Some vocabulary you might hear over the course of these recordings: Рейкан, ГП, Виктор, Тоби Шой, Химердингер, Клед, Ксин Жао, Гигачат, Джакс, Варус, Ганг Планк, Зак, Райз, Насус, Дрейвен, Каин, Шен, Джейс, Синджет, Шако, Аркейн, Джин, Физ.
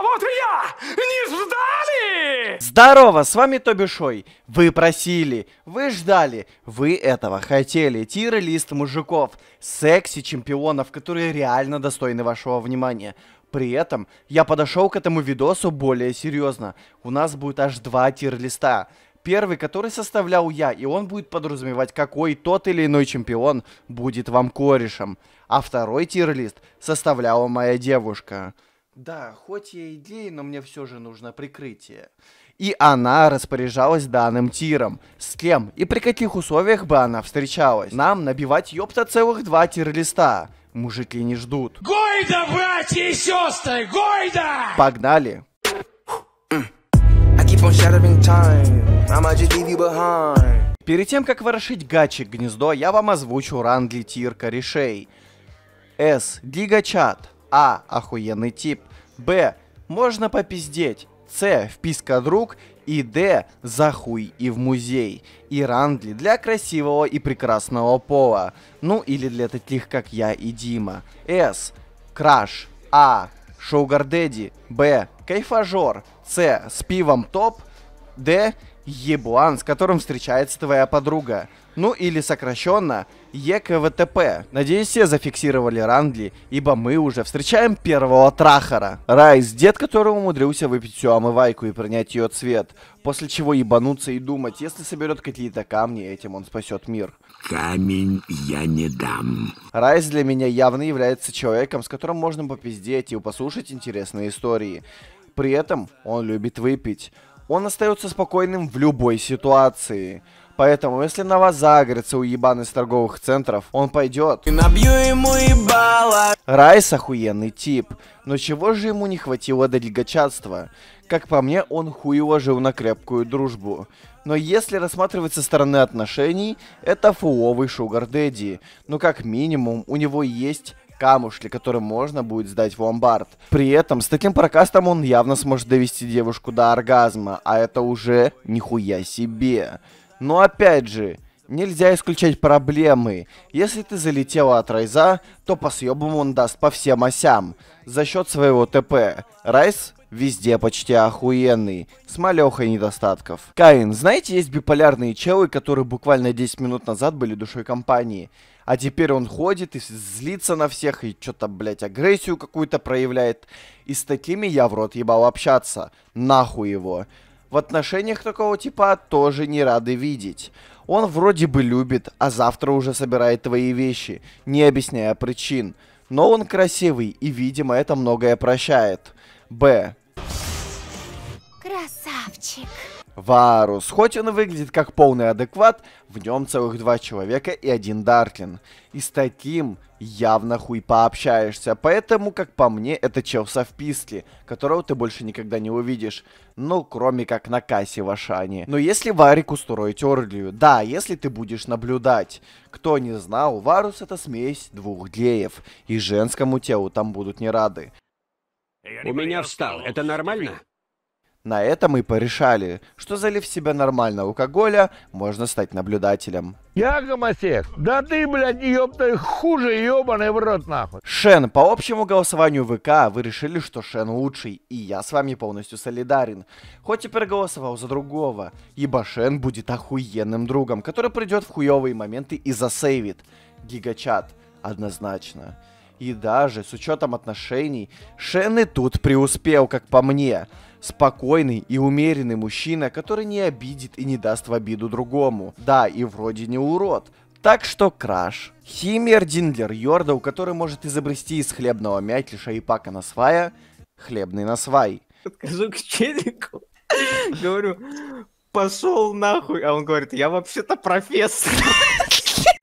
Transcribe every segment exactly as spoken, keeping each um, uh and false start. А вот и я! Не ждали! Здорово, с вами Тоби Шой. Вы просили, вы ждали, вы этого хотели. Тир-лист мужиков, секси-чемпионов, которые реально достойны вашего внимания. При этом я подошел к этому видосу более серьезно. У нас будет аж два тир-листа. Первый, который составлял я, и он будет подразумевать, какой тот или иной чемпион будет вам корешем. А второй тир-лист составляла моя девушка. Да, хоть я и гей, но мне все же нужно прикрытие. И она распоряжалась данным тиром. С кем и при каких условиях бы она встречалась. Нам набивать ёпта целых два тир-листа. Мужики не ждут. Гойда, братья и сестры, гойда! Погнали! Перед тем, как ворошить гачи гнездо, я вам озвучу рангли тир корешей. С. Гигачат. А. Охуенный тип. Б. Можно попиздеть. С. Вписка друг. И Д. За хуй и в музей. И рангли для красивого и прекрасного пола. Ну или для таких, как я и Дима. С. Краш. А. Шугар Дэдди. Б. Кайфажор. С. С пивом топ. Д. Еблан, с которым встречается твоя подруга. Ну или сокращенно Е К В Т П. Надеюсь, все зафиксировали рангли, ибо мы уже встречаем первого трахара. Райз, дед, который умудрился выпить всю омывайку и принять ее цвет, после чего ебануться и думать, если соберет какие-то камни, этим он спасет мир. Камень я не дам. Райз для меня явно является человеком, с которым можно попиздеть и послушать интересные истории. При этом он любит выпить. Он остается спокойным в любой ситуации. Поэтому, если на вас загорится уебан из торговых центров, он пойдет. И набью ему ебало. Райс охуенный тип. Но чего же ему не хватило до легочатства? Как по мне, он хуево жил на крепкую дружбу. Но если рассматривать со стороны отношений, это фуловый шугар дэдди. Но как минимум, у него есть... камушки, которые можно будет сдать в ломбард. При этом с таким прокастом он явно сможет довести девушку до оргазма, а это уже нихуя себе. Но опять же, нельзя исключать проблемы. Если ты залетела от Райза, то по съебам он даст по всем осям за счет своего Т П. Райз везде почти охуенный, с малехой недостатков. Каин, знаете, есть биполярные челы, которые буквально десять минут назад были душой компании. А теперь он ходит и злится на всех, и что-то, блядь, агрессию какую-то проявляет. И с такими я в рот ебал общаться. Нахуй его. В отношениях такого типа тоже не рады видеть. Он вроде бы любит, а завтра уже собирает твои вещи, не объясняя причин. Но он красивый, и, видимо, это многое прощает. Б. Красавчик. Варус. Хоть он и выглядит как полный адекват, в нем целых два человека и один Дарклин. И с таким явно хуй пообщаешься. Поэтому, как по мне, это чел со вписки, которого ты больше никогда не увидишь. Ну, кроме как на кассе в Ашане. Но если Варик устроить оргию, да, если ты будешь наблюдать. Кто не знал, Варус это смесь двух геев. И женскому телу там будут не рады. У меня встал, это нормально? На этом и порешали, что залив в себя нормально алкоголя, можно стать наблюдателем. Я гомосек. Да ты, блядь, ёпта, хуже, ёбаный в рот, нахуй. Шен, по общему голосованию В К вы решили, что Шен лучший, и я с вами полностью солидарен. Хоть и проголосовал за другого, ибо Шен будет охуенным другом, который придет в хуёвые моменты и засейвит. Гигачат, однозначно. И даже с учетом отношений, Шен и тут преуспел, как по мне. Спокойный и умеренный мужчина, который не обидит и не даст в обиду другому. Да, и вроде не урод. Так что краш. Химердингер Йордау, который может изобрести из хлебного мятлиша и пака насвая хлебный насвай. Подхожу к челику, говорю, пошел нахуй. А он говорит, я вообще-то профессор.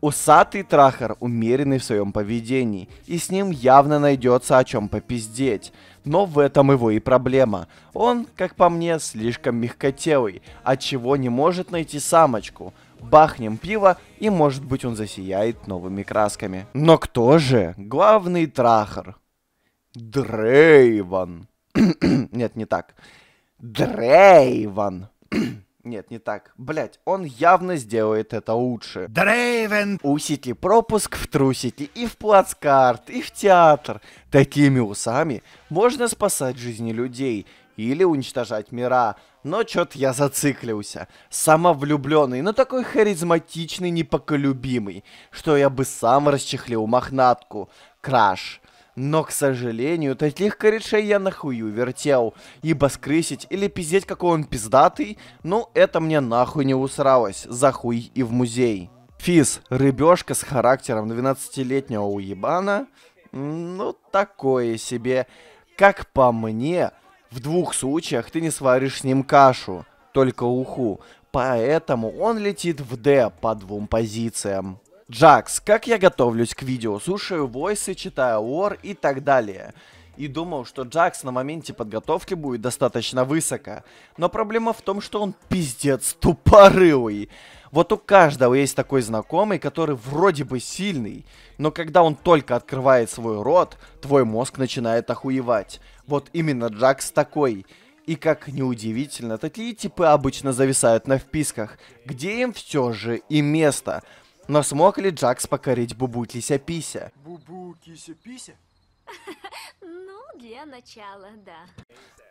Усатый трахар, умеренный в своем поведении, и с ним явно найдется о чем попиздеть. Но в этом его и проблема. Он, как по мне, слишком мягкотелый, отчего не может найти самочку. Бахнем пиво, и может быть он засияет новыми красками. Но кто же главный трахар? Дрейвен. Нет, не так. Дрейвен. Нет, не так. Блять, он явно сделает это лучше. Дрейвен! Усите пропуск в трусики, и в плацкарт, и в театр. Такими усами можно спасать жизни людей или уничтожать мира. Но чё-то я зациклился. Самовлюбленный, но такой харизматичный, непоколюбимый, что я бы сам расчехлил мохнатку. Краш. Но, к сожалению, таких корешей я нахую вертел, ибо скрысить или пиздеть, какой он пиздатый, ну, это мне нахуй не усралось, захуй и в музей. Физ, рыбешка с характером двенадцатилетнего уебана, ну, такое себе. Как по мне, в двух случаях ты не сваришь с ним кашу, только уху, поэтому он летит в Д по двум позициям. Джакс, как я готовлюсь к видео, слушаю войсы, читаю лор и так далее. И думал, что Джакс на моменте подготовки будет достаточно высоко. Но проблема в том, что он пиздец тупорылый. Вот у каждого есть такой знакомый, который вроде бы сильный, но когда он только открывает свой рот, твой мозг начинает охуевать. Вот именно Джакс такой. И как неудивительно, такие типы обычно зависают на вписках, где им все же и место. Но смог ли Джакс покорить Бубу Кися-Пися? Бубу Кися-Пися? Ну, для начала, да.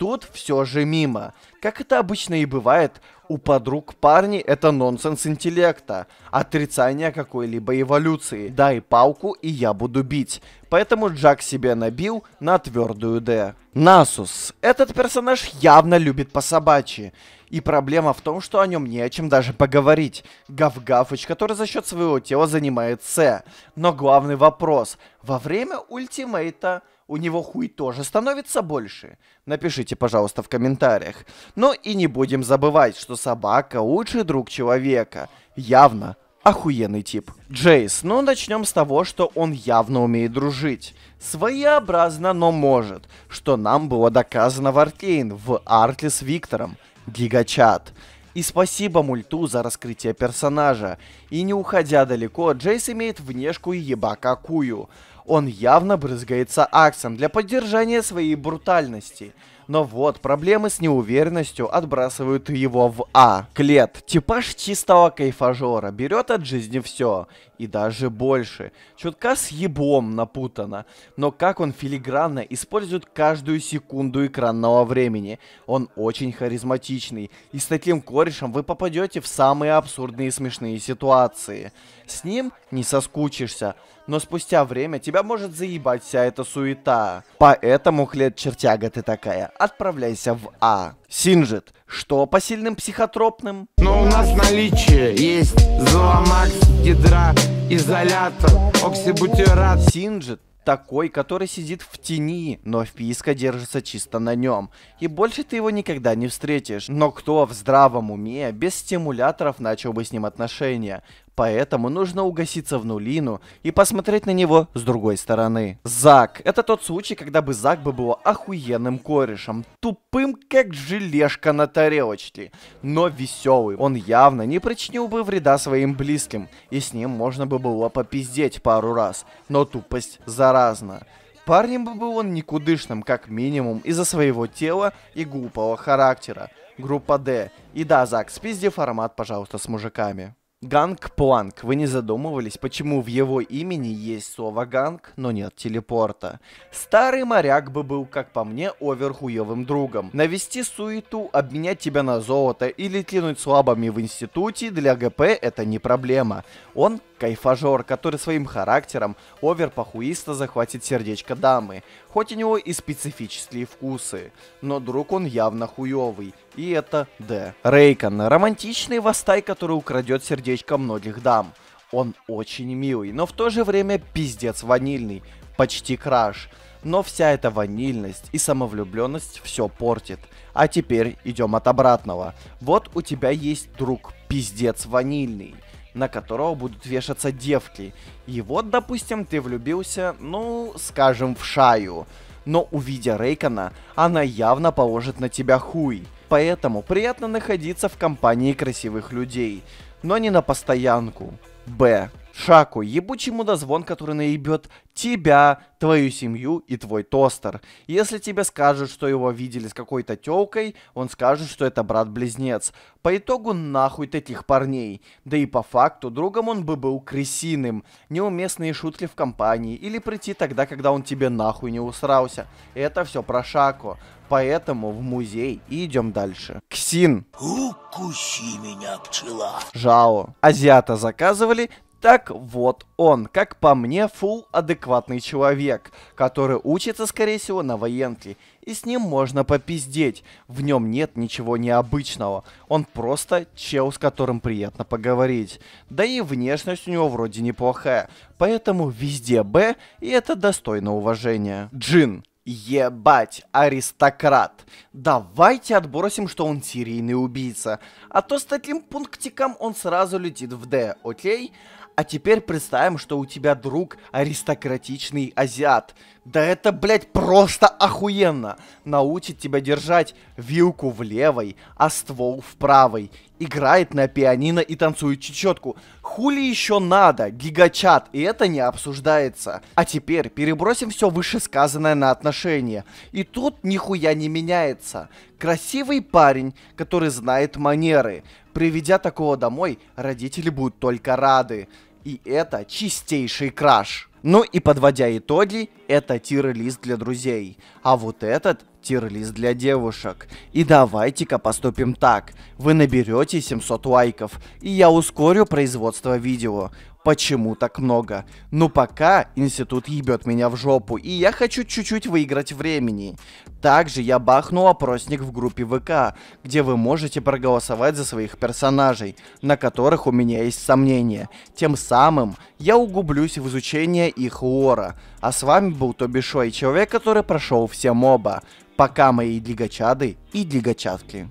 Тут все же мимо. Как это обычно и бывает, у подруг парней это нонсенс интеллекта. Отрицание какой-либо эволюции. Дай палку, и я буду бить. Поэтому Джак себе набил на твердую Д. Насус. Этот персонаж явно любит по-собачьи. И проблема в том, что о нем не о чем даже поговорить. Гав-гафыч, который за счет своего тела занимает С. Но главный вопрос. Во время ультимейта у него хуй тоже становится больше? Напишите, пожалуйста, в комментариях. Но и не будем забывать, что собака лучший друг человека. Явно охуенный тип. Джейс. Ну, начнем с того, что он явно умеет дружить. Своеобразно, но может. Что нам было доказано в Аркейн, в арке с Виктором. Гигачат. И спасибо мульту за раскрытие персонажа. И не уходя далеко, Джейс имеет внешку и еба какую. Он явно брызгается аксом для поддержания своей брутальности. Но вот, проблемы с неуверенностью отбрасывают его в А. Клед. Типаж чистого кайфажора. Берет от жизни все. И даже больше. Чутка с еблом напутано. Но как он филигранно использует каждую секунду экранного времени. Он очень харизматичный. И с таким корешем вы попадете в самые абсурдные и смешные ситуации. С ним не соскучишься. Но спустя время тебя может заебать вся эта суета. Поэтому, Клед, чертяга ты такая. Отправляйся в А. Синджет. Что по сильным психотропным? Но у нас наличие есть зоомакс, гидра, изолятор, оксибутират. Синджет такой, который сидит в тени, но вписка держится чисто на нем. И больше ты его никогда не встретишь. Но кто в здравом уме без стимуляторов начал бы с ним отношения? Поэтому нужно угаситься в нулину и посмотреть на него с другой стороны. Зак. Это тот случай, когда бы Зак бы был охуенным корешем. Тупым, как желешка на тарелочке. Но веселый. Он явно не причинил бы вреда своим близким. И с ним можно бы было попиздеть пару раз. Но тупость заразна. Парнем бы был он никудышным, как минимум, из-за своего тела и глупого характера. Группа Д. И да, Зак, спизди формат, пожалуйста, с мужиками. Ганг Планк. Вы не задумывались, почему в его имени есть слово «ганг», но нет телепорта? Старый моряк бы был, как по мне, оверхуевым другом. Навести суету, обменять тебя на золото или кинуть слабами в институте для ГП это не проблема. Он кайфажор, который своим характером овер-похуисто захватит сердечко дамы. Хоть у него и специфические вкусы, но друг он явно хуёвый. И это Д. Рейкан. Романтичный востай, который украдет сердечко многих дам. Он очень милый, но в то же время пиздец ванильный. Почти краш. Но вся эта ванильность и самовлюбленность все портит. А теперь идем от обратного. Вот у тебя есть друг пиздец ванильный, на которого будут вешаться девки. И вот, допустим, ты влюбился, ну, скажем, в Шаю. Но увидя Рейкана, она явно положит на тебя хуй. Поэтому приятно находиться в компании красивых людей, но не на постоянку. Б. Шако, ебучий мудозвон, который наебет тебя, твою семью и твой тостер. Если тебе скажут, что его видели с какой-то тёлкой, он скажет, что это брат-близнец. По итогу нахуй таких парней. Да и по факту другом он бы был крысиным. Неуместные шутки в компании или прийти тогда, когда он тебе нахуй не усрался. Это все про Шако. Поэтому в музей и идем дальше. Ксин. Укуси меня, пчела. Жао. Азиата заказывали. Так вот он, как по мне, фул адекватный человек, который учится, скорее всего, на военке. И с ним можно попиздеть. В нем нет ничего необычного. Он просто чел, с которым приятно поговорить. Да и внешность у него вроде неплохая. Поэтому везде Б, и это достойно уважения. Джин. Ебать, аристократ. Давайте отбросим, что он серийный убийца. А то с таким пунктиком он сразу летит в Д, окей? А теперь представим, что у тебя друг аристократичный азиат. Да это, блядь, просто охуенно. Научит тебя держать вилку в левой, а ствол в правой. Играет на пианино и танцует чечетку. Хули еще надо, гигачат, и это не обсуждается. А теперь перебросим все вышесказанное на отношения. И тут нихуя не меняется. Красивый парень, который знает манеры. Приведя такого домой, родители будут только рады. И это чистейший краш. Ну и подводя итоги, это тир-лист для друзей. А вот этот тир-лист для девушек. И давайте-ка поступим так. Вы наберете семьсот лайков, и я ускорю производство видео. Почему так много? Ну пока институт ебет меня в жопу, и я хочу чуть-чуть выиграть времени. Также я бахну опросник в группе ВК, где вы можете проголосовать за своих персонажей, на которых у меня есть сомнения. Тем самым я углублюсь в изучение их лора. А с вами был Тоби Шой, человек, который прошел все моба. Пока мои дигачады и дигачатки.